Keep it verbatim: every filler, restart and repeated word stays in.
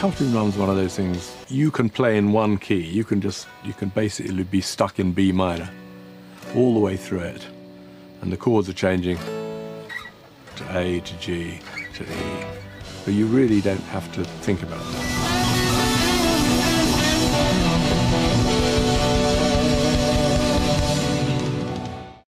Comfortably Numb is one of those things you can play in one key. You can just, you can basically be stuck in B minor all the way through it, and the chords are changing to A, to G, to E, but you really don't have to think about them.